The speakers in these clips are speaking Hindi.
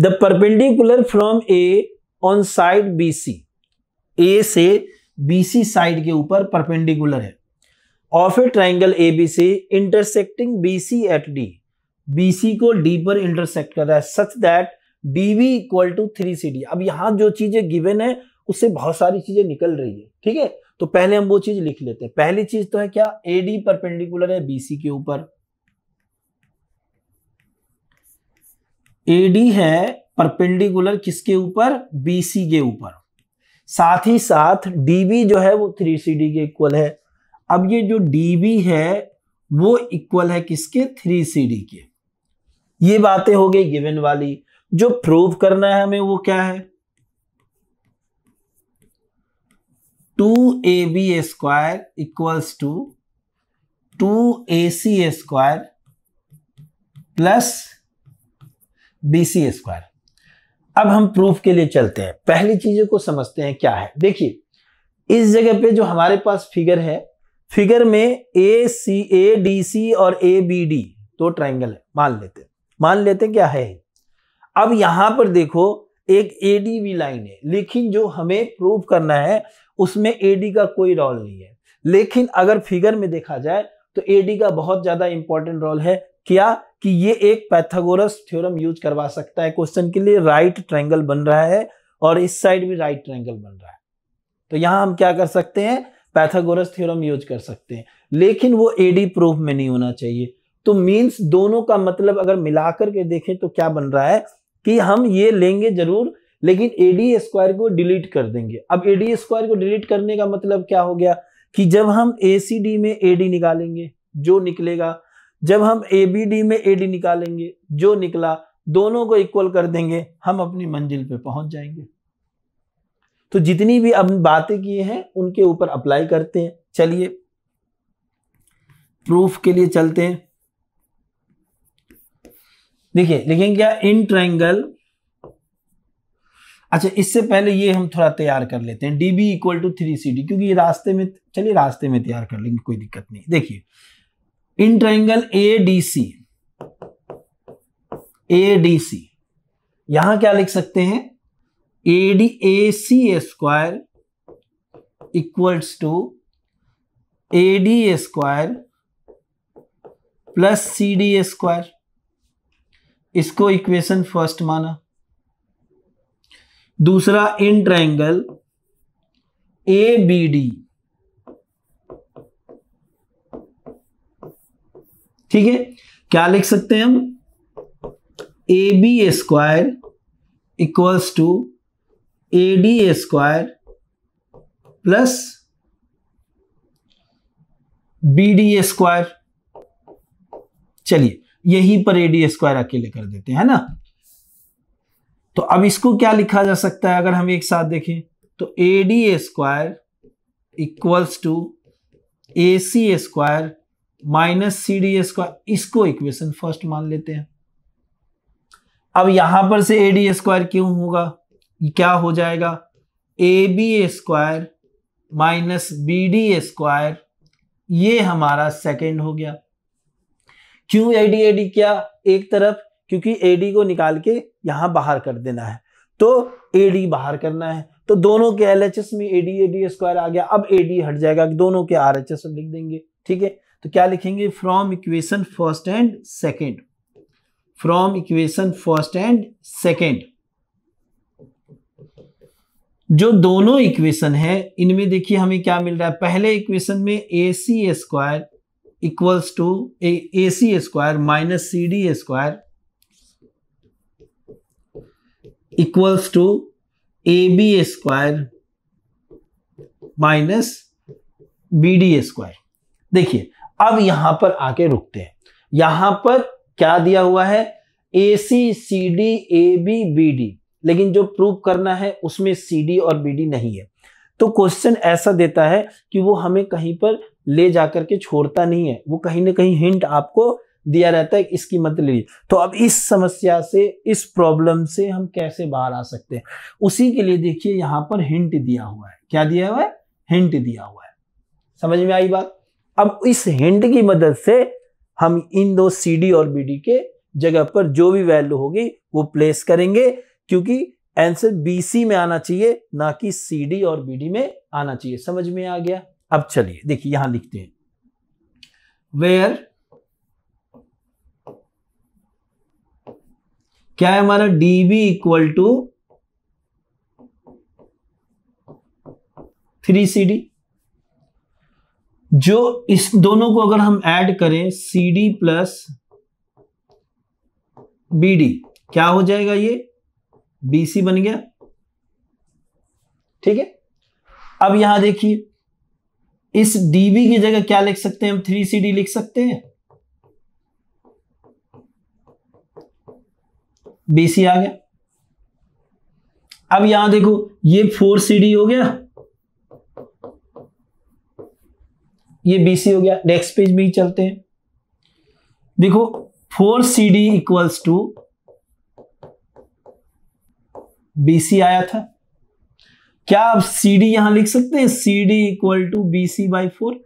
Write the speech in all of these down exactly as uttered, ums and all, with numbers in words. The perpendicular from A on side B C, A से बी सी साइड के ऊपर परपेंडिकुलर है, of a triangle A B C intersecting B C at D, B C को डी पर इंटरसेक्ट कर रहा है, such that D B equal to three C D. अब यहाँ जो चीजें गिवन है उससे बहुत सारी चीजें निकल रही है, ठीक है। तो पहले हम वो चीज लिख लेते हैं। पहली चीज तो है क्या, ए डी परपेंडिकुलर है बी सी के ऊपर, ए डी है परपेंडिकुलर किसके ऊपर, बी सी के ऊपर, साथ ही साथ डी बी जो है वो थ्री सी डी के इक्वल है। अब ये जो डी बी है वो इक्वल है किसके, थ्री सी डी के। ये बातें हो गई गिवन वाली। जो प्रूव करना है हमें वो क्या है, two A B square equals to two A C square plus B C square. अब हम प्रूफ के लिए चलते हैं, पहली चीजों को समझते हैं क्या है। देखिए इस जगह पे जो हमारे पास फिगर है, फिगर में A C A D C और ए बी डी तो ट्राइंगल है, मान लेते मान लेते क्या है। अब यहां पर देखो एक एडीबी लाइन है, लेकिन जो हमें प्रूव करना है उसमें एडी का कोई रोल नहीं है। लेकिन अगर फिगर में देखा जाए तो एडी का बहुत ज्यादा इंपॉर्टेंट रोल है, क्या कि ये एक पाइथागोरस थ्योरम यूज करवा सकता है क्वेश्चन के लिए। राइट ट्रायंगल बन रहा है और इस साइड भी राइट ट्रायंगल बन रहा है, तो यहां हम क्या कर सकते हैं, पाइथागोरस थ्योरम यूज कर सकते हैं। लेकिन वो एडी प्रूफ में नहीं होना चाहिए। तो मीन्स दोनों का मतलब अगर मिलाकर के देखें तो क्या बन रहा है कि हम ये लेंगे जरूर, लेकिन एडी स्क्वायर को डिलीट कर देंगे। अब एडी स्क्वायर को डिलीट करने का मतलब क्या हो गया कि जब हम एसीडी में एडी निकालेंगे जो निकलेगा, जब हम एबीडी में एडी निकालेंगे जो निकला, दोनों को इक्वल कर देंगे, हम अपनी मंजिल पे पहुंच जाएंगे। तो जितनी भी अब बातें किए हैं उनके ऊपर अप्लाई करते हैं। चलिए प्रूफ के लिए चलते हैं। देखिए लिखेंगे क्या, इन ट्राइंगल। अच्छा इससे पहले ये हम थोड़ा तैयार कर लेते हैं, DB equal to three C D, क्योंकि ये रास्ते में, चलिए रास्ते में तैयार कर लेंगे, कोई दिक्कत नहीं। देखिए in triangle A D C, A D C यहां क्या लिख सकते हैं, A D A C square equals to A D square plus C D square. इसको इक्वेशन फर्स्ट माना। दूसरा in triangle A B D, ठीक है, क्या लिख सकते हैं हम, A B square equals to A D square plus B D square. चलिए यहीं पर एडी स्क्वायर अकेले कर देते हैं ना। तो अब इसको क्या लिखा जा सकता है अगर हम एक साथ देखें तो, AD square equals to A C square minus C D square. इसको इक्वेशन फर्स्ट मान लेते हैं। अब यहां पर से एडी स्क्वायर क्यों होगा, क्या हो जाएगा, A B square minus B D square, ये हमारा सेकेंड हो गया। क्यों एडी एडी क्या, एक तरफ, क्योंकि एडी को निकाल के यहां बाहर कर देना है, तो एडी बाहर करना है, तो दोनों के एलएचएस में एडी एडी स्क्वायर आ गया। अब एडी हट जाएगा, दोनों के आरएचएस लिख देंगे, ठीक है। तो क्या लिखेंगे, from equation first and second, from equation first and second. जो दोनों इक्वेशन है इनमें देखिए हमें क्या मिल रहा है। पहले इक्वेशन में A C square equals to A C square minus C D square equals to A B square minus B D square. देखिए अब यहां पर आके रुकते हैं। यहां पर क्या दिया हुआ है, A C C D A B B D, लेकिन जो प्रूव करना है उसमें सी डी और बी डी नहीं है। तो क्वेश्चन ऐसा देता है कि वो हमें कहीं पर ले जाकर के छोड़ता नहीं है, वो कहीं ना कहीं हिंट आपको दिया रहता है, इसकी मत लीजिए। तो अब इस समस्या से, इस प्रॉब्लम से हम कैसे बाहर आ सकते हैं, उसी के लिए देखिए यहाँ पर हिंट दिया हुआ है। क्या दिया हुआ है, हिंट दिया हुआ है। समझ में आई बात। अब इस हिंट की मदद से हम इन दो सी डी और बी डी के जगह पर जो भी वैल्यू होगी वो प्लेस करेंगे, क्योंकि आंसर बीसी में आना चाहिए, ना कि सीडी और बीडी में आना चाहिए। समझ में आ गया? अब चलिए देखिए यहां लिखते हैं, वेयर क्या है हमारा, DB equal to three CD. जो इस दोनों को अगर हम ऐड करें, सीडी प्लस बीडी, क्या हो जाएगा, ये बीसी बन गया। ठीक है, अब यहां देखिए इस डीबी की जगह क्या लिख सकते हैं हम, थ्री सीडी लिख सकते हैं, बीसी आ गया। अब यहां देखो ये फोर सीडी हो गया, ये बीसी हो गया। नेक्स्ट पेज भी चलते हैं, देखो four CD equals to BC आया था। क्या आप सीडी यहां लिख सकते हैं, CD equal to BC by four.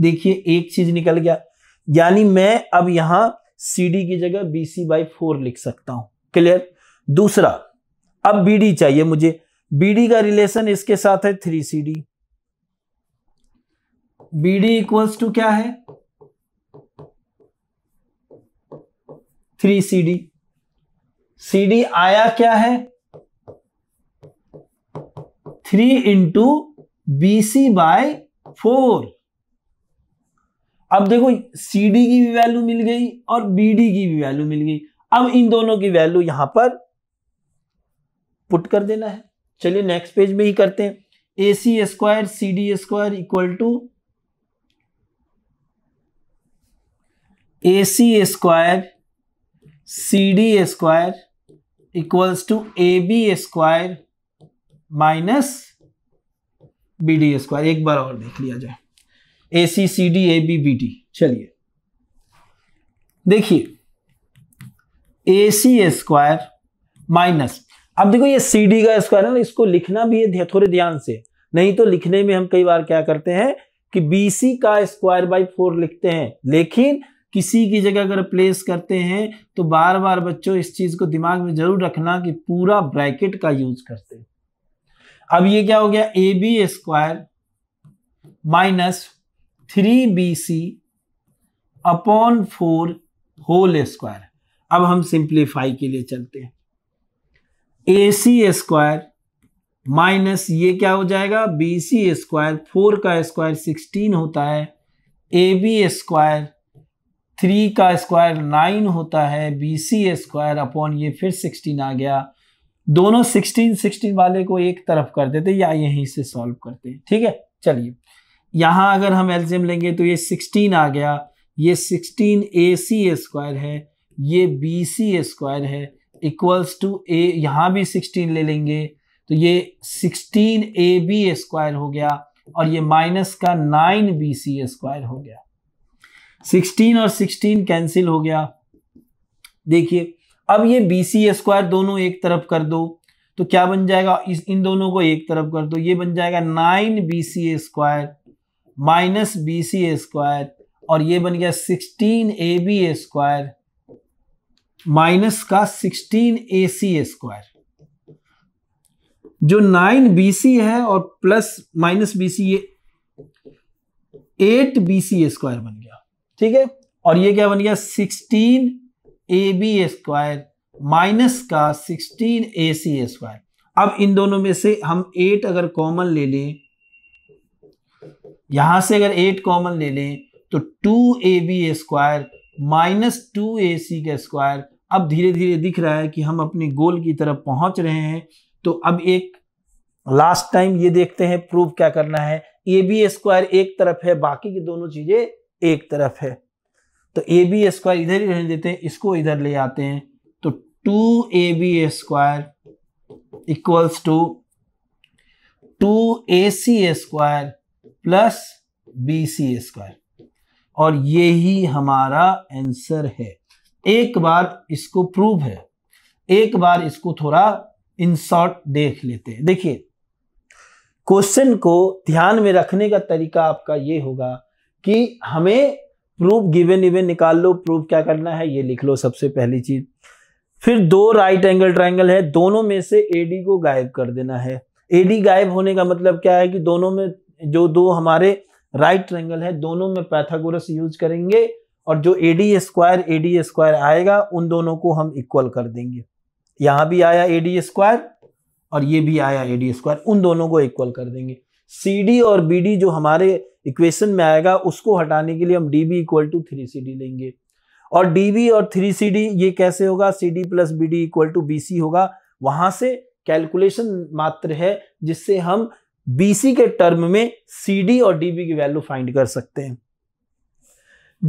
देखिए एक चीज निकल गया, यानी मैं अब यहां सीडी की जगह बीसी बाई फोर लिख सकता हूं। क्लियर। दूसरा, अब बीडी चाहिए मुझे, बीडी का रिलेशन इसके साथ है three CD. BD equals to क्या है, थ्री सीडी। सीडी आया क्या है, three into BC by four. अब देखो सीडी की भी वैल्यू मिल गई और बीडी की भी वैल्यू मिल गई। अब इन दोनों की वैल्यू यहां पर पुट कर देना है। चलिए नेक्स्ट पेज में ही करते हैं, A C square C D square equal to A C square C D square equals to A B square minus B D square. एक बार और देख लिया जाए, A C C D A B B D. चलिए देखिए ए सी स्क्वायर माइनस, अब देखो ये सी डी का स्क्वायर है ना, इसको लिखना भी है थोड़े ध्यान से, नहीं तो लिखने में हम कई बार क्या करते हैं कि बी सी का स्क्वायर बाई फोर लिखते हैं, लेकिन किसी की जगह अगर प्लेस करते हैं तो बार बार बच्चों इस चीज को दिमाग में जरूर रखना कि पूरा ब्रैकेट का यूज करते हैं। अब ये क्या हो गया, A B square minus three B C upon four whole square. अब हम सिंप्लीफाई के लिए चलते हैं, ए सी स्क्वायर माइनस ये क्या हो जाएगा, बी सी स्क्वायर, फोर का स्क्वायर सिक्सटीन होता है, ए बी स्क्वायर थ्री का स्क्वायर नाइन होता है, बी सी स्क्वायर अपॉन ये फिर सिक्सटीन आ गया। दोनों सिक्सटीन सिक्सटीन वाले को एक तरफ कर देते या यहीं से सॉल्व करते हैं। ठीक है, चलिए यहाँ अगर हम एलसीएम लेंगे तो ये सिक्सटीन आ गया, ये सिक्सटीन ए सी स्क्वायर है, ये बी सी स्क्वायर है, इक्वल्स टू ए, यहाँ भी सिक्सटीन ले लेंगे तो ये सिक्सटीन ए बी स्क्वायर हो गया, और ये माइनस का नाइन बी सी स्क्वायर हो गया। सिक्सटीन और सिक्सटीन कैंसिल हो गया। देखिए अब ये बी सी स्क्वायर दोनों एक तरफ कर दो तो क्या बन जाएगा, इस इन दोनों को एक तरफ कर दो, ये बन जाएगा nine B C square minus B C square, और ये बन गया sixteen A B square minus का सिक्सटीन ए सी स्क्वायर। जो नाइन बी सी है और प्लस माइनस बी सी, ये एट बी सी स्क्वायर बन गया। ठीक है, और ये क्या बन गया, sixteen A B square minus का सिक्सटीन ए सी स्क्वायर। अब इन दोनों में से हम एट अगर कॉमन ले लें, यहां से अगर एट कॉमन ले लें तो two A B square minus two A C का स्क्वायर। अब धीरे धीरे दिख रहा है कि हम अपने गोल की तरफ पहुंच रहे हैं। तो अब एक लास्ट टाइम ये देखते हैं प्रूव क्या करना है। ए बी स्क्वायर एक तरफ है, बाकी की दोनों चीजें एक तरफ है, तो ए बी स्क्वायर इधर ही रहने देते हैं, इसको इधर ले आते हैं, तो two A B square equals to two A C square plus B C square, और ये ही हमारा आंसर है। एक बार इसको प्रूव है, एक बार इसको थोड़ा इन शॉर्ट देख लेते हैं। देखिए क्वेश्चन को ध्यान में रखने का तरीका आपका ये होगा कि हमें प्रूफ गिवन इवन निकाल लो। प्रूफ क्या करना है ये लिख लो सबसे पहली चीज। फिर दो राइट एंगल ट्राइंगल है, दोनों में से एडी को गायब कर देना है। एडी गायब होने का मतलब क्या है कि दोनों में जो दो हमारे राइट ट्राइंगल है दोनों में पाइथागोरस यूज करेंगे और जो एडी स्क्वायर एडी स्क्वायर आएगा उन दोनों को हम इक्वल कर देंगे। यहाँ भी आया एडी स्क्वायर और ये भी आया एडी स्क्वायर, उन दोनों को इक्वल कर देंगे। सी डी और बी डी जो हमारे इक्वेशन में आएगा उसको हटाने के लिए हम D B equal to three C D लेंगे। और डी बी और थ्री सी डी ये कैसे होगा, C D plus B D equal to B C होगा। वहां से कैलकुलेशन मात्र है जिससे हम बी सी के टर्म में सी डी और डी बी की वैल्यू फाइंड कर सकते हैं।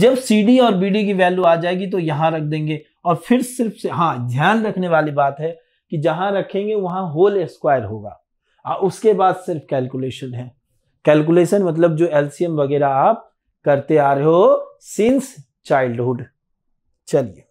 जब सी डी और बी डी की वैल्यू आ जाएगी तो यहां रख देंगे। और फिर सिर्फ से हाँ ध्यान रखने वाली बात है कि जहां रखेंगे वहां होल स्क्वायर होगा और उसके बाद सिर्फ कैलकुलेशन है। कैलकुलेशन मतलब जो एलसीएम वगैरह आप करते आ रहे हो सिंस चाइल्डहुड। चलिए।